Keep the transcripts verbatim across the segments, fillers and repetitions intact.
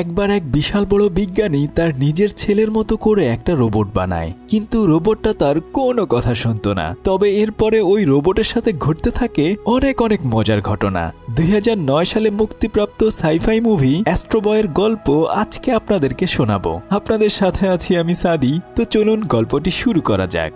একবার এক বিশাল বড় বিজ্ঞানী তার নিজের ছেলের মতো করে একটা রোবট বানায়, কিন্তু রোবটটা তার কোনো কথা শুনতো না। তবে এরপরে ওই রোবটের সাথে ঘটতে থাকে অনেক অনেক মজার ঘটনা। দুই হাজার নয় সালে মুক্তিপ্রাপ্ত সাইফাই মুভি অ্যাস্ট্রোবয়ের গল্প আজকে আপনাদেরকে শোনাবো। আপনাদের সাথে আছি আমি সাদি। তো চলুন গল্পটি শুরু করা যাক।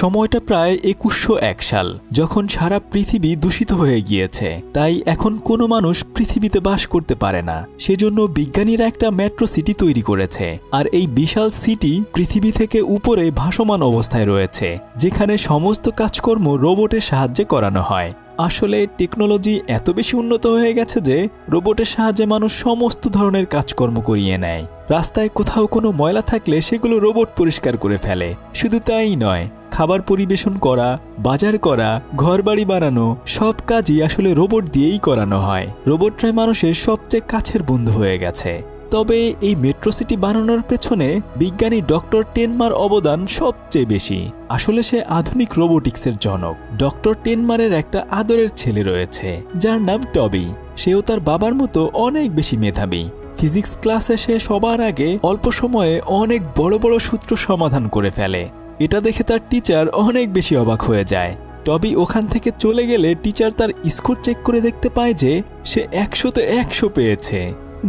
সময়টা প্রায় একুশশো এক সাল, যখন সারা পৃথিবী দূষিত হয়ে গিয়েছে, তাই এখন কোনো মানুষ পৃথিবীতে বাস করতে পারে না। সেজন্য বিজ্ঞানীরা একটা মেট্রো সিটি তৈরি করেছে। আর এই বিশাল সিটি পৃথিবী থেকে উপরে ভাসমান অবস্থায় রয়েছে, যেখানে সমস্ত কাজকর্ম রোবটের সাহায্যে করানো হয়। আসলে টেকনোলজি এত বেশি উন্নত হয়ে গেছে যে রোবটের সাহায্যে মানুষ সমস্ত ধরনের কাজকর্ম করিয়ে নেয়। রাস্তায় কোথাও কোনো ময়লা থাকলে সেগুলো রোবট পরিষ্কার করে ফেলে। শুধু তাই নয়, খাবার পরিবেশন করা, বাজার করা, ঘরবাড়ি বানানো, সব কাজই আসলে রোবট দিয়েই করানো হয়। রোবটরা মানুষের সবচেয়ে কাছের বন্ধু হয়ে গেছে। তবে এই মেট্রো সিটি বানানোর পেছনে বিজ্ঞানী ডক্টর টেনমার অবদান সবচেয়ে বেশি। আসলে সে আধুনিক রোবোটিক্সের জনক। ডক্টর টেনমারের একটা আদরের ছেলে রয়েছে যার নাম টবি। সেও তার বাবার মতো অনেক বেশি মেধাবী। ফিজিক্স ক্লাসে সে সবার আগে অল্প সময়ে অনেক বড় বড় সূত্র সমাধান করে ফেলে। এটা দেখে তার টিচার অনেক বেশি অবাক হয়ে যায়। টবি ওখান থেকে চলে গেলে টিচার তার স্কোর চেক করে দেখতে পায় যে সে একশোতে একশো পেয়েছে।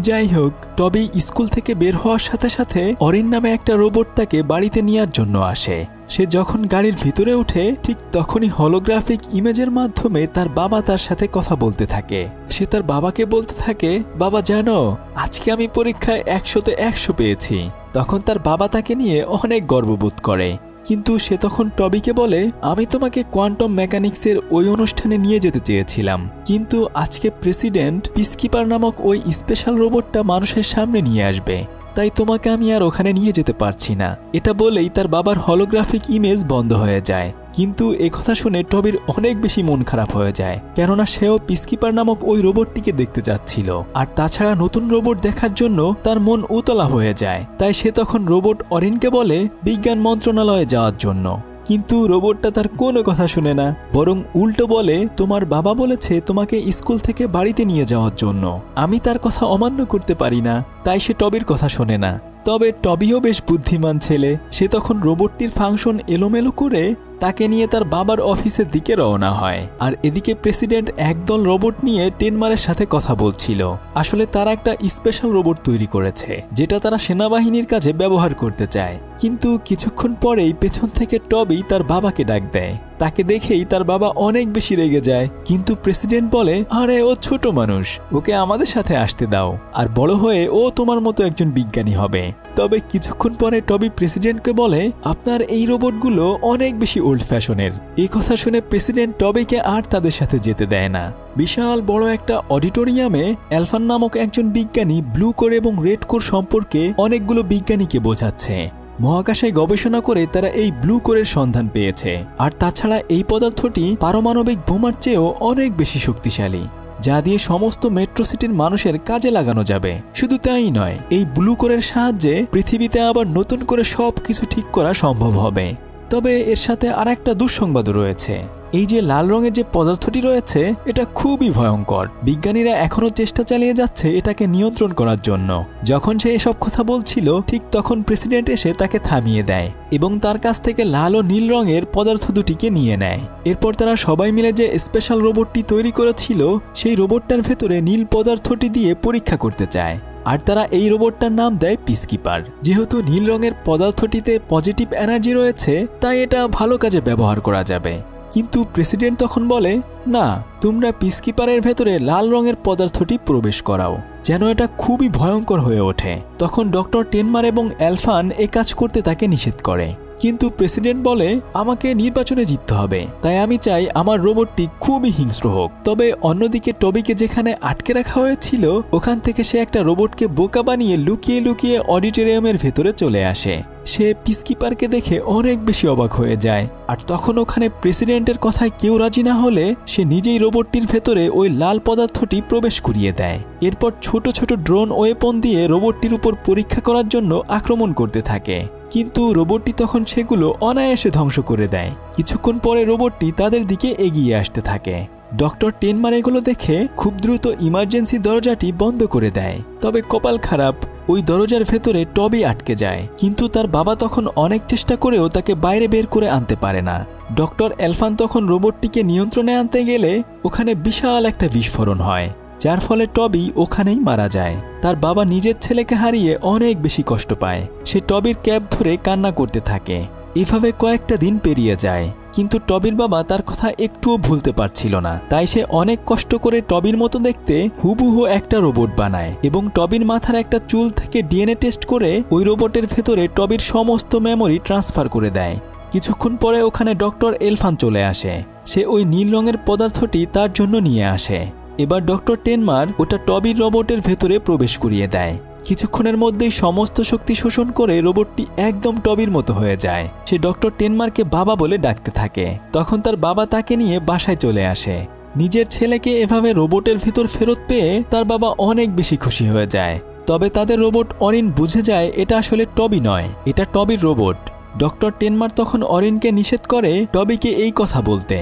যাই হোক, টবি স্কুল থেকে বের হওয়ার সাথে সাথে অরিন নামে একটা রোবট তাকে বাড়িতে নেওয়ার জন্য আসে। সে যখন গাড়ির ভিতরে ওঠে, ঠিক তখনই হলোগ্রাফিক ইমেজের মাধ্যমে তার বাবা তার সাথে কথা বলতে থাকে। সে তার বাবাকে বলতে থাকে, বাবা জানো, আজকে আমি পরীক্ষায় একশোতে একশো পেয়েছি। তখন তার বাবা তাকে নিয়ে অনেক গর্ববোধ করে, কিন্তু সে তখন টবিকে বলে, আমি তোমাকে কোয়ান্টাম মেকানিক্সের ওই অনুষ্ঠানে নিয়ে যেতে চেয়েছিলাম, কিন্তু আজকে প্রেসিডেন্ট পিসকিপার নামক ওই স্পেশাল রোবটটা মানুষের সামনে নিয়ে আসবে, তাই তোমাকে আমি আর ওখানে নিয়ে যেতে পারছি না। এটা বলেই তার বাবার হলোগ্রাফিক ইমেজ বন্ধ হয়ে যায়। কিন্তু একথা শুনে টবির অনেক বেশি মন খারাপ হয়ে যায়, কেননা সেও পিসকিপার নামক ওই রোবটটিকে দেখতে যাচ্ছিল। আর তাছাড়া নতুন রোবট দেখার জন্য তার মন উতলা হয়ে যায়। তাই সে তখন রোবট অরিনকে বলে বিজ্ঞান মন্ত্রণালয়ে যাওয়ার জন্য, কিন্তু রোবটটা তার কোনো কথা শুনে না, বরং উল্টো বলে, তোমার বাবা বলেছে তোমাকে স্কুল থেকে বাড়িতে নিয়ে যাওয়ার জন্য, আমি তার কথা অমান্য করতে পারি না। তাই সে টবির কথা শোনে না। তবে টবিও বেশ বুদ্ধিমান ছেলে। সে তখন রোবটটির ফাংশন এলোমেলো করে তাকে নিয়ে তার বাবার অফিসের দিকে রওনা হয়। আর এদিকে প্রেসিডেন্ট একদল রোবট নিয়ে টেনমারের সাথে কথা বলছিল। আসলে তারা একটা স্পেশাল রোবট তৈরি করেছে, যেটা তারা সেনাবাহিনীর কাজে ব্যবহার করতে চায়। কিন্তু কিছুক্ষণ পরেই পেছন থেকে টবি তার বাবাকে ডাক দেয়। তাকে দেখেই তার বাবা অনেক বেশি রেগে যায়, কিন্তু প্রেসিডেন্ট বলে, আরে ও ছোট মানুষ, ওকে আমাদের সাথে আসতে দাও, আর বড় হয়ে ও তোমার মতো একজন বিজ্ঞানী হবে। তবে কিছুক্ষণ পরে টবি প্রেসিডেন্টকে বলে, আপনার এই রোবটগুলো অনেক বেশি ওল্ড ফ্যাশনের। এই কথা শুনে প্রেসিডেন্ট টবিকে আর তাদের সাথে যেতে দেয় না। বিশাল বড় একটা অডিটোরিয়ামে এলফান নামক একজন বিজ্ঞানী ব্লু কোর এবং রেড কোর সম্পর্কে অনেকগুলো বিজ্ঞানীকে বোঝাচ্ছে। মহাকাশে গবেষণা করে তারা এই ব্লু কোরের সন্ধান পেয়েছে। আর তাছাড়া এই পদার্থটি পারমাণবিক বোমার চেয়েও অনেক বেশি শক্তিশালী, যা দিয়ে সমস্ত মেট্রো সিটির মানুষের কাজে লাগানো যাবে। শুধু তাই নয়, এই ব্লু কোরের সাহায্যে পৃথিবীতে আবার নতুন করে সব কিছু ঠিক করা সম্ভব হবে। তবে এর সাথে আর একটা দুঃসংবাদও রয়েছে। এই যে লাল রঙের যে পদার্থটি রয়েছে, এটা খুবই ভয়ঙ্কর। বিজ্ঞানীরা এখনও চেষ্টা চালিয়ে যাচ্ছে এটাকে নিয়ন্ত্রণ করার জন্য। যখন সে এসব কথা বলছিল, ঠিক তখন প্রেসিডেন্ট এসে তাকে থামিয়ে দেয় এবং তার কাছ থেকে লাল ও নীল রঙের পদার্থ দুটিকে নিয়ে নেয়। এরপর তারা সবাই মিলে যে স্পেশাল রোবটটি তৈরি করেছিল, সেই রোবটটার ভেতরে নীল পদার্থটি দিয়ে পরীক্ষা করতে চায়। আর তারা এই রোবটটার নাম দেয় পিসকিপার। যেহেতু নীল রঙের পদার্থটিতে পজিটিভ এনার্জি রয়েছে, তাই এটা ভালো কাজে ব্যবহার করা যাবে। কিন্তু প্রেসিডেন্ট তখন বলে, না, তোমরা পিসকিপারের ভেতরে লাল রঙের পদার্থটি প্রবেশ করাও, যেন এটা খুবই ভয়ঙ্কর হয়ে ওঠে। তখন ডক্টর টেনমার এবং এলফান এ কাজ করতে তাকে নিষেধ করে। কিন্তু প্রেসিডেন্ট বলে, আমাকে নির্বাচনে জিততে হবে, তাই আমি চাই আমার রোবটটি খুবই হিংস্র হোক। তবে অন্যদিকে টবিকে যেখানে আটকে রাখা হয়েছিল, ওখান থেকে সে একটা রোবটকে বোকা বানিয়ে লুকিয়ে লুকিয়ে অডিটোরিয়ামের ভেতরে চলে আসে। সে পিসকিপারকে দেখে অনেক বেশি অবাক হয়ে যায়। আর তখন ওখানে প্রেসিডেন্টের কথায় কেউ রাজি না হলে সে নিজেই রোবটটির ভেতরে ওই লাল পদার্থটি প্রবেশ করিয়ে দেয়। এরপর ছোট ছোট ড্রোন ওয়েপন দিয়ে রোবটটির উপর পরীক্ষা করার জন্য আক্রমণ করতে থাকে, কিন্তু রোবটটি তখন সেগুলো অনায়াসে ধ্বংস করে দেয়। কিছুক্ষণ পরে রোবটটি তাদের দিকে এগিয়ে আসতে থাকে। ডক্টর টেনমার এগুলো দেখে খুব দ্রুত ইমার্জেন্সি দরজাটি বন্ধ করে দেয়। তবে কপাল খারাপ, ওই দরজার ভেতরে টবি আটকে যায়। কিন্তু তার বাবা তখন অনেক চেষ্টা করেও তাকে বাইরে বের করে আনতে পারে না। ডক্টর এলিফ্যান্ট তখন রোবটটিকে নিয়ন্ত্রণে আনতে গেলে ওখানে বিশাল একটা বিস্ফোরণ হয়, যার ফলে টবি ওখানেই মারা যায়। তার বাবা নিজের ছেলেকে হারিয়ে অনেক বেশি কষ্ট পায়। সে টবির ক্যাপ ধরে কান্না করতে থাকে। এভাবে কয়েকটা দিন পেরিয়ে যায়, কিন্তু টবির বাবা তার কথা একটুও ভুলতে পারছিল না। তাই সে অনেক কষ্ট করে টবির মতো দেখতে হুবুহু একটা রোবট বানায় এবং টবির মাথার একটা চুল থেকে ডিএনএ টেস্ট করে ওই রোবটের ভেতরে টবির সমস্ত মেমোরি ট্রান্সফার করে দেয়। কিছুক্ষণ পরে ওখানে ডক্টর এলিফ্যান্ট চলে আসে। সে ওই নীল রঙের পদার্থটি তার জন্য নিয়ে আসে। এবার ডক্টর টেনমার ওটা টবির রোবটের ভেতরে প্রবেশ করিয়ে দেয়। কিছুক্ষণের মধ্যেই সমস্ত শক্তি শোষণ করে রোবটটি একদম টবির মতো হয়ে যায়। সে ডক্টর টেনমারকে বাবা বলে ডাকতে থাকে। তখন তার বাবা তাকে নিয়ে বাসায় চলে আসে। নিজের ছেলেকে এভাবে রোবটের ভিতর ফেরত পেয়ে তার বাবা অনেক বেশি খুশি হয়ে যায়। তবে তাদের রোবট অরিন বুঝে যায় এটা আসলে টবি নয়, এটা টবির রোবট। ডক্টর টেনমার তখন অরিনকে নিষেধ করে টবিকে এই কথা বলতে।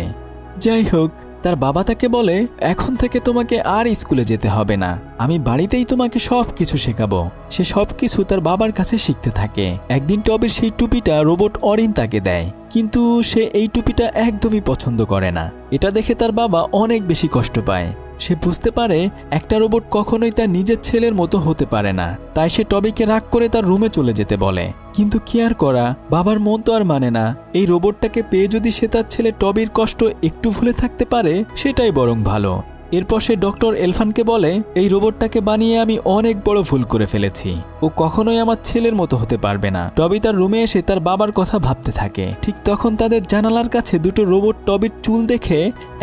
যাই হোক, তার বাবা তাকে বলে, এখন থেকে তোমাকে আর স্কুলে যেতে হবে না, আমি বাড়িতেই তোমাকে সব কিছু শেখাবো। সে সব কিছু তার বাবার কাছে শিখতে থাকে। একদিন টবির সেই টুপিটা রোবট অরিন তাকে দেয়, কিন্তু সে এই টুপিটা একদমই পছন্দ করে না। এটা দেখে তার বাবা অনেক বেশি কষ্ট পায়। সে বুঝতে পারে একটা রোবট কখনোই তার নিজের ছেলের মতো হতে পারে না। তাই সে টবিকে রাগ করে তার রুমে চলে যেতে বলে। কিন্তু কি আর করা, বাবার মন তো আর মানে না। এই রোবটটাকে পেয়ে যদি সে তার ছেলে টবির কষ্ট একটু ভুলে থাকতে পারে, সেটাই বরং ভালো। এরপর সে ডক্টর এলিফ্যান্টকে বলে, এই রোবটটাকে বানিয়ে আমি অনেক বড় ভুল করে ফেলেছি, ও কখনোই আমার ছেলের মতো হতে পারবে না। টবি তার রুমে এসে তার বাবার কথা ভাবতে থাকে। ঠিক তখন তাদের জানালার কাছে দুটো রোবট টবির চুল দেখে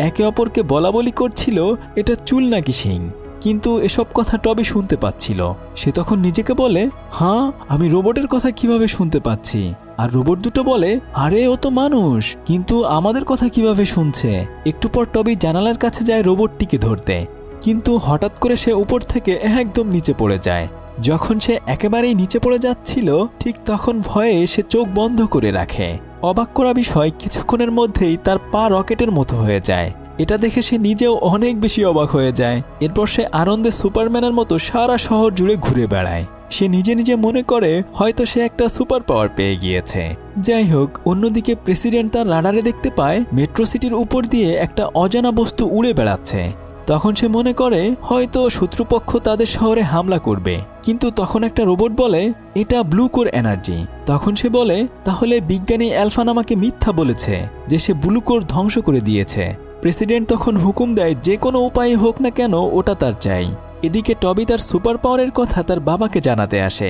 একে অপরকে বলাবলি করছিল, এটা চুল নাকি শিং। কিন্তু এসব কথা টবি শুনতে পাচ্ছিল। সে তখন নিজেকে বলে, হ্যাঁ, আমি রোবটের কথা কিভাবে শুনতে পাচ্ছি? আর রোবট দুটো বলে, আরে ও তো মানুষ, কিন্তু আমাদের কথা কিভাবে শুনছে? একটু পর টবি জানালার কাছে যায় রোবটটিকে ধরতে, কিন্তু হঠাৎ করে সে উপর থেকে একদম নিচে পড়ে যায়। যখন সে একেবারেই নিচে পড়ে যাচ্ছিল, ঠিক তখন ভয়ে সে চোখ বন্ধ করে রাখে। অবাক করা বিষয়, কিছুক্ষণের মধ্যেই তার পা রকেটের মতো হয়ে যায়। এটা দেখে সে নিজেও অনেক বেশি অবাক হয়ে যায়। এরপর সে আনন্দে সুপারম্যানের মতো সারা শহর জুড়ে ঘুরে বেড়ায়। সে নিজে নিজে মনে করে হয়তো সে একটা সুপার পাওয়ার পেয়ে গিয়েছে। যাই হোক, অন্যদিকে প্রেসিডেন্ট তার রাডারে দেখতে পায় মেট্রো সিটির উপর দিয়ে একটা অজানা বস্তু উড়ে বেড়াচ্ছে। তখন সে মনে করে হয়তো শত্রুপক্ষ তাদের শহরে হামলা করবে। কিন্তু তখন একটা রোবট বলে, এটা ব্লু কোর এনার্জি। তখন সে বলে, তাহলে বিজ্ঞানী এলিফ্যান আমাকে মিথ্যা বলেছে যে সে ব্লু কোর ধ্বংস করে দিয়েছে। প্রেসিডেন্ট তখন হুকুম দেয়, যে কোনো উপায়ে হোক না কেন ওটা তার চাই। এদিকে টবি তার সুপার পাওয়ারের কথা তার বাবাকে জানাতে আসে,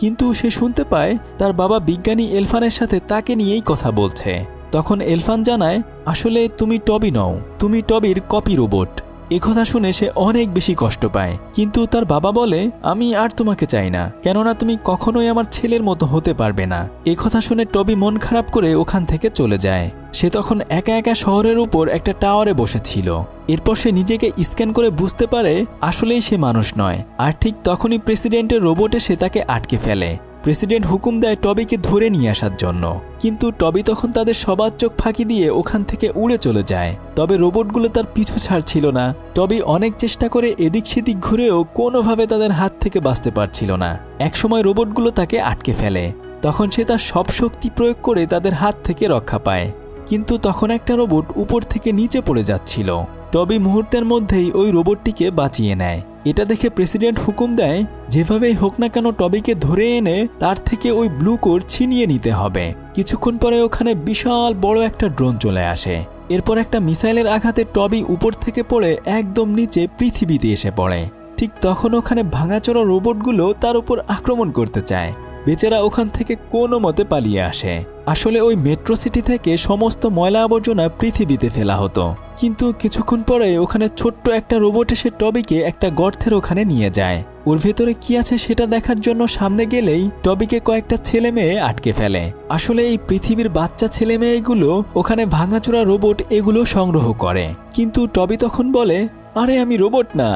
কিন্তু সে শুনতে পায় তার বাবা বিজ্ঞানী এলিফ্যানের সাথে তাকে নিয়েই কথা বলছে। তখন এলিফ্যান জানায়, আসলে তুমি টবি নও, তুমি টবির কপি রোবট। এ কথা শুনে সে অনেক বেশি কষ্ট পায়। কিন্তু তার বাবা বলে, আমি আর তোমাকে চাই না, কেননা তুমি কখনোই আমার ছেলের মতো হতে পারবে না। এ কথা শুনে টবি মন খারাপ করে ওখান থেকে চলে যায়। সে তখন একা একা শহরের উপর একটা টাওয়ারে বসেছিল। এরপর সে নিজেকে স্ক্যান করে বুঝতে পারে আসলেই সে মানুষ নয়। আর ঠিক তখনই প্রেসিডেন্টের রোবট এসে তাকে আটকে ফেলে। প্রেসিডেন্ট হুকুম দেয় টবিকে ধরে নিয়ে আসার জন্য, কিন্তু টবি তখন তাদের সবার চোখ ফাঁকি দিয়ে ওখান থেকে উড়ে চলে যায়। তবে রোবটগুলো তার পিছু ছাড়ছিল না। টবি অনেক চেষ্টা করে এদিক সেদিক ঘুরেও কোনোভাবে তাদের হাত থেকে বাঁচতে পারছিল না। একসময় রোবটগুলো তাকে আটকে ফেলে। তখন সে তার সব শক্তি প্রয়োগ করে তাদের হাত থেকে রক্ষা পায়। কিন্তু তখন একটা রোবট উপর থেকে নিচে পড়ে যাচ্ছিল। টবি মুহূর্তের মধ্যেই ওই রোবটটিকে বাঁচিয়ে নেয়। এটা দেখে প্রেসিডেন্ট হুকুম দেয়, যেভাবেই হোক না কেন টবিকে ধরে এনে তার থেকে ওই ব্লু কোর ছিনিয়ে নিতে হবে। কিছুক্ষণ পরে ওখানে বিশাল বড় একটা ড্রোন চলে আসে। এরপর একটা মিসাইলের আঘাতে টবি উপর থেকে পড়ে একদম নিচে পৃথিবীতে এসে পড়ে। ঠিক তখন ওখানে ভাঙাচোরা রোবটগুলো তার উপর আক্রমণ করতে চায়। বেচারা ওখান থেকে কোনো মতে পালিয়ে আসে। আসলে ওই মেট্রো সিটি থেকে সমস্ত ময়লা আবর্জনা পৃথিবীতে ফেলা হতো। কিন্তু কিছুক্ষণ পরে ওখানে ছোট্ট একটা রোবট এসে টবিকে একটা গর্তের ওখানে নিয়ে যায়। ওর ভেতরে কি আছে সেটা দেখার জন্য সামনে গেলেই টবিকে কয়েকটা ছেলে মেয়ে আটকে ফেলে। আসলে এই পৃথিবীর বাচ্চা ছেলে মেয়েগুলো ওখানে ভাঙাচোরা রোবট এগুলো সংগ্রহ করে। কিন্তু টবি তখন বলে, আরে আমি রোবট না,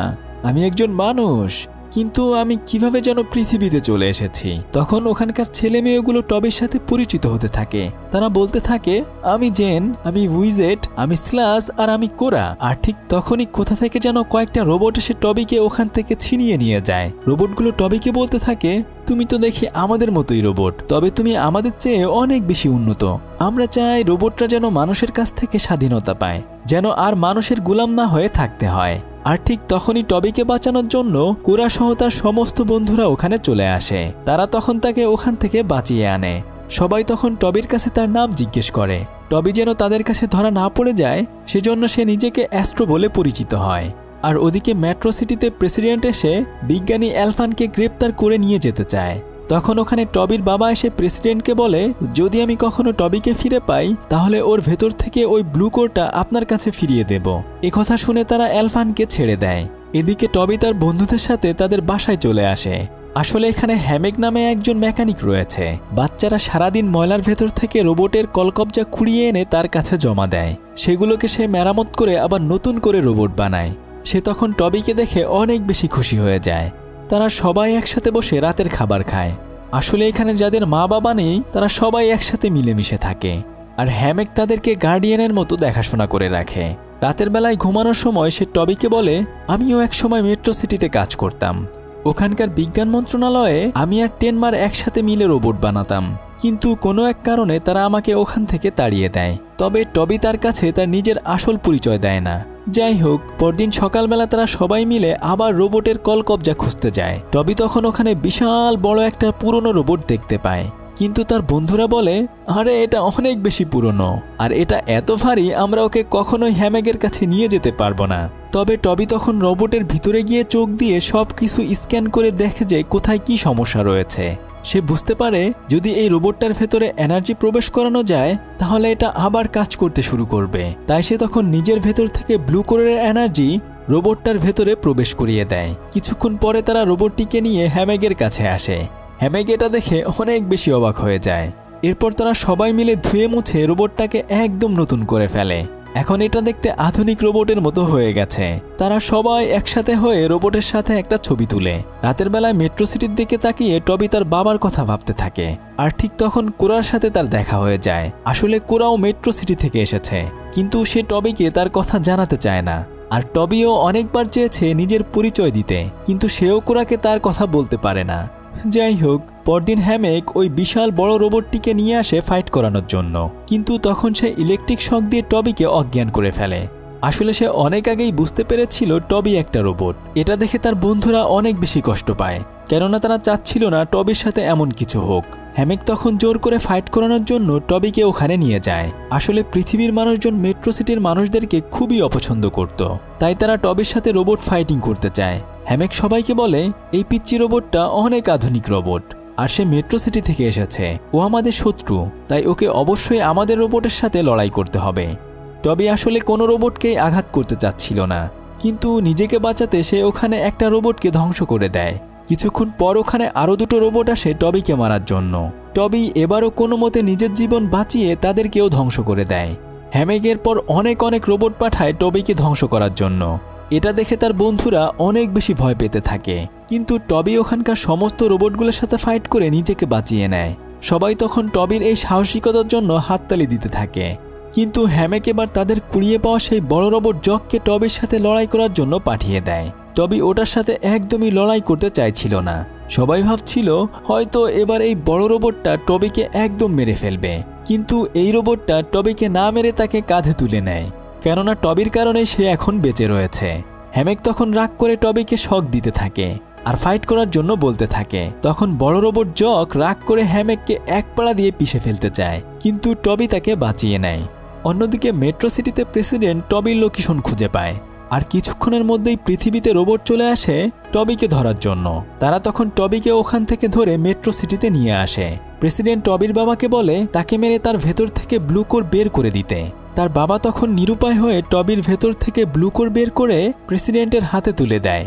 আমি একজন মানুষ। কিন্তু আমি কিভাবে যেন পৃথিবীতে চলে এসেছি। তখন ওখানকার ছেলে মেয়েগুলো টবের সাথে পরিচিত হতে থাকে। তারা বলতে থাকে আমি জেন, আমি উইজেট, আমি স্লাস আর আমি কোরা। আর ঠিক তখনই কোথা থেকে যেন কয়েকটা রোবট এসে টবিকে ওখান থেকে ছিনিয়ে নিয়ে যায়। রোবটগুলো টবিকে বলতে থাকে তুমি তো দেখি আমাদের মতোই রোবট, তবে তুমি আমাদের চেয়ে অনেক বেশি উন্নত। আমরা চাই রোবটরা যেন মানুষের কাছ থেকে স্বাধীনতা পায়, যেন আর মানুষের গোলাম না হয়ে থাকতে হয়। আর ঠিক তখনই টবিকে বাঁচানোর জন্য কোরা সহ তার সমস্ত বন্ধুরা ওখানে চলে আসে। তারা তখন তাকে ওখান থেকে বাঁচিয়ে আনে। সবাই তখন টবির কাছে তার নাম জিজ্ঞেস করে। টবি যেন তাদের কাছে ধরা না পড়ে যায় সেজন্য সে নিজেকে অ্যাস্ট্রো বলে পরিচিত হয়। আর ওদিকে মেট্রো সিটিতে প্রেসিডেন্ট এসে বিজ্ঞানী এলফানকে গ্রেপ্তার করে নিয়ে যেতে চায়। তখন ওখানে টবির বাবা এসে প্রেসিডেন্টকে বলে যদি আমি কখনো টবিকে ফিরে পাই তাহলে ওর ভেতর থেকে ওই ব্লু কোরটা আপনার কাছে ফিরিয়ে দেব। একথা শুনে তারা এলফানকে ছেড়ে দেয়। এদিকে টবি তার বন্ধুদের সাথে তাদের বাসায় চলে আসে। আসলে এখানে হ্যামেগ নামে একজন মেকানিক রয়েছে। বাচ্চারা সারাদিন ময়লার ভেতর থেকে রোবটের কলকবজা খুঁড়িয়ে এনে তার কাছে জমা দেয়। সেগুলোকে সে মেরামত করে আবার নতুন করে রোবট বানায়। সে তখন টবিকে দেখে অনেক বেশি খুশি হয়ে যায়। তারা সবাই একসাথে বসে রাতের খাবার খায়। আসলে এখানে যাদের মা বাবা নেই তারা সবাই একসাথে মিলেমিশে থাকে। আর হ্যামেগ তাদেরকে গার্ডিয়ানের মতো দেখাশোনা করে রাখে। রাতের বেলায় ঘুমানোর সময় সে টবিকে বলে আমিও একসময় মেট্রো সিটিতে কাজ করতাম। ওখানকার বিজ্ঞান মন্ত্রণালয়ে আমি আর টেনমার একসাথে মিলে রোবট বানাতাম, কিন্তু কোনো এক কারণে তারা আমাকে ওখান থেকে তাড়িয়ে দেয়। তবে টবি তার কাছে তার নিজের আসল পরিচয় দেয় না। যাই হোক, পরদিন সকালবেলা তারা সবাই মিলে আবার রোবটের কলকবজা খুঁজতে যায়। টবি তখন ওখানে বিশাল বড় একটা পুরনো রোবট দেখতে পায়, কিন্তু তার বন্ধুরা বলে আরে এটা অনেক বেশি পুরনো, আর এটা এত ভারী আমরা ওকে কখনোই হ্যামেগের কাছে নিয়ে যেতে পারবো না। তবে টবি তখন রোবটের ভিতরে গিয়ে চোখ দিয়ে সব কিছু স্ক্যান করে দেখে যে কোথায় কি সমস্যা রয়েছে। সে বুঝতে পারে যদি এই রোবটটার ভেতরে এনার্জি প্রবেশ করানো যায় তাহলে এটা আবার কাজ করতে শুরু করবে। তাই সে তখন নিজের ভেতর থেকে ব্লু কোরের এনার্জি রোবটটার ভেতরে প্রবেশ করিয়ে দেয়। কিছুক্ষণ পরে তারা রোবটটিকে নিয়ে হ্যামেগের কাছে আসে। হ্যামেগ এটা দেখে অনেক বেশি অবাক হয়ে যায়। এরপর তারা সবাই মিলে ধুয়ে মুছে রোবটটাকে একদম নতুন করে ফেলে। এখন এটা দেখতে আধুনিক রোবটের মতো হয়ে গেছে। তারা সবাই একসাথে হয়ে রোবটের সাথে একটা ছবি তুলে রাতের বেলায় মেট্রো সিটির দিকে তাকিয়ে টবি তার বাবার কথা ভাবতে থাকে। আর ঠিক তখন কোরার সাথে তার দেখা হয়ে যায়। আসলে কোরাও মেট্রো সিটি থেকে এসেছে, কিন্তু সে টবিকে তার কথা জানাতে চায় না। আর টবিও অনেকবার চেয়েছে নিজের পরিচয় দিতে, কিন্তু সেও কোরাকে তার কথা বলতে পারে না। যাই হোক, পরদিন হ্যামেগ ওই বিশাল বড় রোবটটিকে নিয়ে আসে ফাইট করানোর জন্য, কিন্তু তখন সে ইলেকট্রিক শক দিয়ে টবিকে অজ্ঞান করে ফেলে। আসলে সে অনেক আগেই বুঝতে পেরেছিল টবি একটা রোবট। এটা দেখে তার বন্ধুরা অনেক বেশি কষ্ট পায়, কেননা তারা চাচ্ছিল না টবির সাথে এমন কিছু হোক। হ্যামেগ তখন জোর করে ফাইট করানোর জন্য টবিকে ওখানে নিয়ে যায়। আসলে পৃথিবীর মানুষজন মেট্রো সিটির মানুষদেরকে খুবই অপছন্দ করত, তাই তারা টবির সাথে রোবট ফাইটিং করতে চায়। হ্যামেগ সবাইকে বলে এই পিচ্চি রোবটটা অনেক আধুনিক রোবট, আর সে মেট্রো সিটি থেকে এসেছে। ও আমাদের শত্রু, তাই ওকে অবশ্যই আমাদের রোবটের সাথে লড়াই করতে হবে। টবি আসলে কোনো রোবটকেই আঘাত করতে চাচ্ছিল না, কিন্তু নিজেকে বাঁচাতে সে ওখানে একটা রোবটকে ধ্বংস করে দেয়। কিছুক্ষণ পর ওখানে আরও দুটো রোবট আসে টবিকে মারার জন্য। টবি এবারও কোনো মতে নিজের জীবন বাঁচিয়ে তাদেরকেও ধ্বংস করে দেয়। হ্যামেগের পর অনেক অনেক রোবট পাঠায় টবিকে ধ্বংস করার জন্য। এটা দেখে তার বন্ধুরা অনেক বেশি ভয় পেতে থাকে, কিন্তু টবি ওখানকার সমস্ত রোবটগুলোর সাথে ফাইট করে নিজেকে বাঁচিয়ে নেয়। সবাই তখন টবির এই সাহসিকতার জন্য হাততালি দিতে থাকে। কিন্তু হ্যামেগ এবার তাদের কুড়িয়ে পাওয়া সেই বড় রোবট জককে টবির সাথে লড়াই করার জন্য পাঠিয়ে দেয়। টবি ওটার সাথে একদমই লড়াই করতে চাইছিল না। সবাই ভাবছিল হয়তো এবার এই বড় রোবটটা টবিকে একদম মেরে ফেলবে, কিন্তু এই রোবটটা টবিকে না মেরে তাকে কাঁধে তুলে নেয়, কেননা টবির কারণে সে এখন বেঁচে রয়েছে। হ্যামেগ তখন রাগ করে টবিকে শক দিতে থাকে আর ফাইট করার জন্য বলতে থাকে। তখন বড় রোবট জক রাগ করে হ্যামেগকে এক পাড়া দিয়ে পিষে ফেলতে চায়, কিন্তু টবি তাকে বাঁচিয়ে নেয়। অন্যদিকে মেট্রো সিটিতে প্রেসিডেন্ট টবির লোকেশন খুঁজে পায়। আর কিছুক্ষণের মধ্যেই পৃথিবীতে রোবট চলে আসে টবিকে ধরার জন্য। তারা তখন টবিকে ওখান থেকে ধরে মেট্রো সিটিতে নিয়ে আসে। প্রেসিডেন্ট টবির বাবাকে বলে তাকে মেরে তার ভেতর থেকে ব্লু কোর বের করে দিতে। তার বাবা তখন নিরুপায় হয়ে টবির ভেতর থেকে ব্লু কোর বের করে প্রেসিডেন্টের হাতে তুলে দেয়,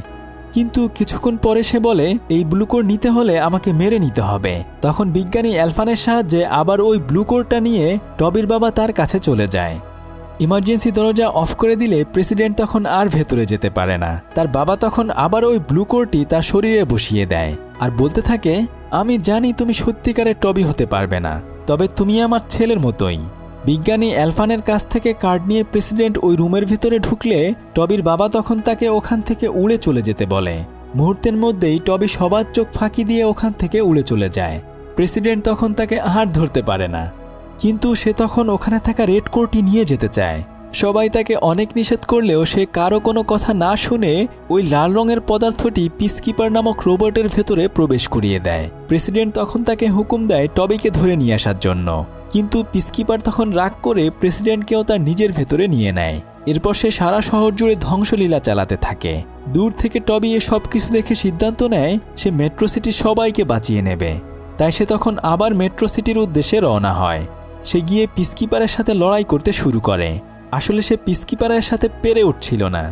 কিন্তু কিছুক্ষণ পরে সে বলে এই ব্লু কোর নিতে হলে আমাকে মেরে নিতে হবে। তখন বিজ্ঞানী এলফানের সাহায্যে আবার ওই ব্লু কোরটা নিয়ে টবির বাবা তার কাছে চলে যায়। इमार्जेंसि दरजा अफ करे दिले प्रेसिडेंट तखन आर भेतरे जेते पारे ना। तार बाबा तखन आबार ओई ब्लू कोरटी तार शरीरे बसिए देय आर बोलते थाके, आमी जानी तुमी सत्यिकारे टबी होते पारबे ना, तबे तुमी आमार छेलेर मतोई। বিজ্ঞানী এলফানের কাছ থেকে কার্ড নিয়ে প্রেসিডেন্ট ওই রুমের ভিতরে ঢুকলে টবির বাবা তখন তাকে ওখান থেকে উড়ে চলে যেতে বলে। মুহূর্তের মধ্যেই টবি সবার চোখ ফাঁকি দিয়ে ওখান থেকে উড়ে চলে যায়। প্রেসিডেন্ট তখন তাকে আর ধরতে পারে না, কিন্তু সে তখন ওখানে থাকা রেড কোরটি নিয়ে যেতে চায়। সবাই তাকে অনেক নিষেধ করলেও সে কারো কোনো কথা না শুনে ওই লাল রঙের পদার্থটি পিসকিপার নামক রোবটের ভেতরে প্রবেশ করিয়ে দেয়। প্রেসিডেন্ট তখন তাকে হুকুম দেয় টবিকে ধরে নিয়ে আসার জন্য, কিন্তু পিসকিপার তখন রাগ করে প্রেসিডেন্টকেও তার নিজের ভেতরে নিয়ে নেয়। এরপর সে সারা শহর জুড়ে ধ্বংসলীলা চালাতে থাকে। দূর থেকে টবি এ সব কিছু দেখে সিদ্ধান্ত নেয় সে মেট্রো সিটির সবাইকে বাঁচিয়ে নেবে। তাই সে তখন আবার মেট্রো সিটির উদ্দেশ্যে রওনা হয়। সে গিয়ে পিসকিপারের সাথে লড়াই করতে শুরু করে। আসলে সে পিসকিপারের সাথে পেরে উঠছিল না।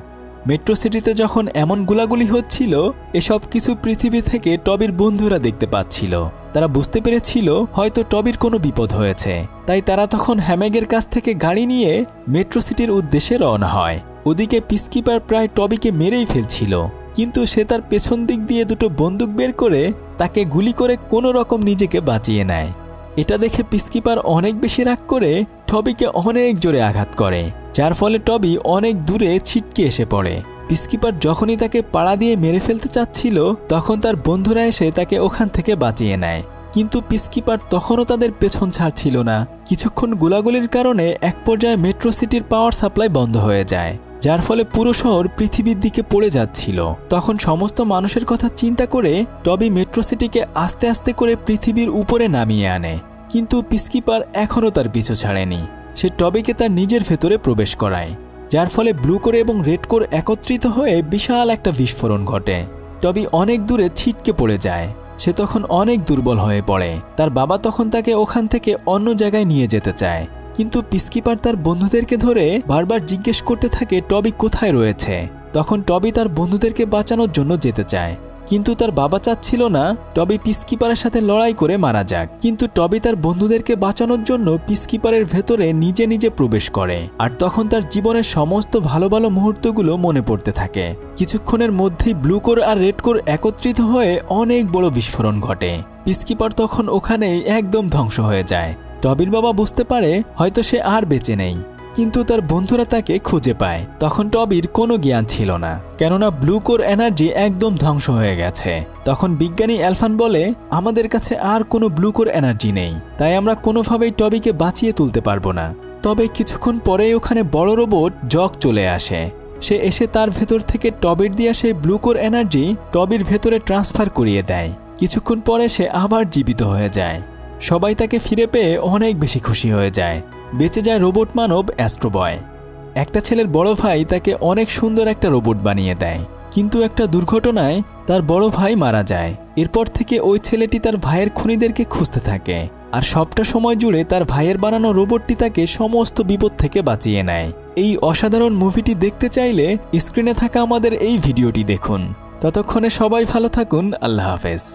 মেট্রো সিটিতে যখন এমন গোলাগুলি হচ্ছিল এসব কিছু পৃথিবী থেকে টবির বন্ধুরা দেখতে পাচ্ছিল। তারা বুঝতে পেরেছিল হয়তো টবির কোনো বিপদ হয়েছে, তাই তারা তখন হ্যামেগের কাছ থেকে গাড়ি নিয়ে মেট্রো সিটির উদ্দেশ্যে রওনা হয়। ওদিকে পিসকিপার প্রায় টবিকে মেরেই ফেলছিল, কিন্তু সে তার পেছন দিক দিয়ে দুটো বন্দুক বের করে তাকে গুলি করে কোনো রকম নিজেকে বাঁচিয়ে নেয়। এটা দেখে পিসকিপার অনেক বেশি রাগ করে টবিকে অনেক জোরে আঘাত করে, যার ফলে টবি অনেক দূরে ছিটকে এসে পড়ে। পিসকিপার যখনই তাকে পাড়া দিয়ে মেরে ফেলতে চাচ্ছিল তখন তার বন্ধুরা এসে তাকে ওখান থেকে বাঁচিয়ে নেয়, কিন্তু পিসকিপার তখনও তাদের পেছন ছাড়ছিল না। কিছুক্ষণ গোলাগুলির কারণে এক পর্যায়ে মেট্রো সিটির পাওয়ার সাপ্লাই বন্ধ হয়ে যায়, যার ফলে পুরো শহর পৃথিবীর দিকে পড়ে যাচ্ছিল। তখন সমস্ত মানুষের কথা চিন্তা করে টবি মেট্রো সিটিকে আস্তে আস্তে করে পৃথিবীর উপরে নামিয়ে আনে, কিন্তু পিসকিপার এখনও তার পিছু ছাড়েনি। সে টবিকে তার নিজের ভেতরে প্রবেশ করায়, যার ফলে ব্লু কোর এবং রেড কোর একত্রিত হয়ে বিশাল একটা বিস্ফোরণ ঘটে। টবি অনেক দূরে ছিটকে পড়ে যায়। সে তখন অনেক দুর্বল হয়ে পড়ে। তার বাবা তখন তাকে ওখান থেকে অন্য জায়গায় নিয়ে যেতে চায়, কিন্তু পিসকিপার তার বন্ধুদেরকে ধরে বারবার জিজ্ঞেস করতে থাকে টবি কোথায় রয়েছে। তখন টবি তার বন্ধুদেরকে বাঁচানোর জন্য যেতে চায়, কিন্তু তার বাবা চাচ্ছিল না টবি পিসকিপারের সাথে লড়াই করে মারা যাক। কিন্তু টবি তার বন্ধুদেরকে বাঁচানোর জন্য পিসকিপারের ভেতরে নিজে নিজে প্রবেশ করে, আর তখন তার জীবনের সমস্ত ভালো ভালো মুহূর্তগুলো মনে পড়তে থাকে। কিছুক্ষণের মধ্যেই ব্লু কোর আর রেড কোর একত্রিত হয়ে অনেক বড় বিস্ফোরণ ঘটে। পিসকিপার তখন ওখানেই একদম ধ্বংস হয়ে যায়। টবির বাবা বুঝতে পারে হয়তো সে আর বেঁচে নেই, কিন্তু তার বন্ধুরা তাকে খুঁজে পায়। তখন টবির কোনো জ্ঞান ছিল না, কেননা ব্লু কোর এনার্জি একদম ধ্বংস হয়ে গেছে। তখন বিজ্ঞানী এলফান বলে, আমাদের কাছে আর কোনো ব্লু কোর এনার্জি নেই, তাই আমরা কোনোভাবেই টবিকে বাঁচিয়ে তুলতে পারবো না। তবে কিছুক্ষণ পরেই ওখানে বড় রোবট জগ চলে আসে। সে এসে তার ভেতর থেকে টবির দিয়ে সেই ব্লু কোর এনার্জি টবির ভেতরে ট্রান্সফার করিয়ে দেয়। কিছুক্ষণ পরে সে আবার জীবিত হয়ে যায়। সবাই তাকে ফিরে পেয়ে অনেক বেশি খুশি হয়ে যায়। বেঁচে যায় রোবট মানব অ্যাস্ট্রোবয়। একটা ছেলের বড় ভাই তাকে অনেক সুন্দর একটা রোবট বানিয়ে দেয়, কিন্তু একটা দুর্ঘটনায় তার বড় ভাই মারা যায়। এরপর থেকে ওই ছেলেটি তার ভাইয়ের খুনিদেরকে খুঁজতে থাকে, আর সবটা সময় জুড়ে তার ভাইয়ের বানানো রোবটটি তাকে সমস্ত বিপদ থেকে বাঁচিয়ে নেয়। এই অসাধারণ মুভিটি দেখতে চাইলে স্ক্রিনে থাকা আমাদের এই ভিডিওটি দেখুন। ততক্ষণে সবাই ভালো থাকুন। আল্লাহ হাফেজ।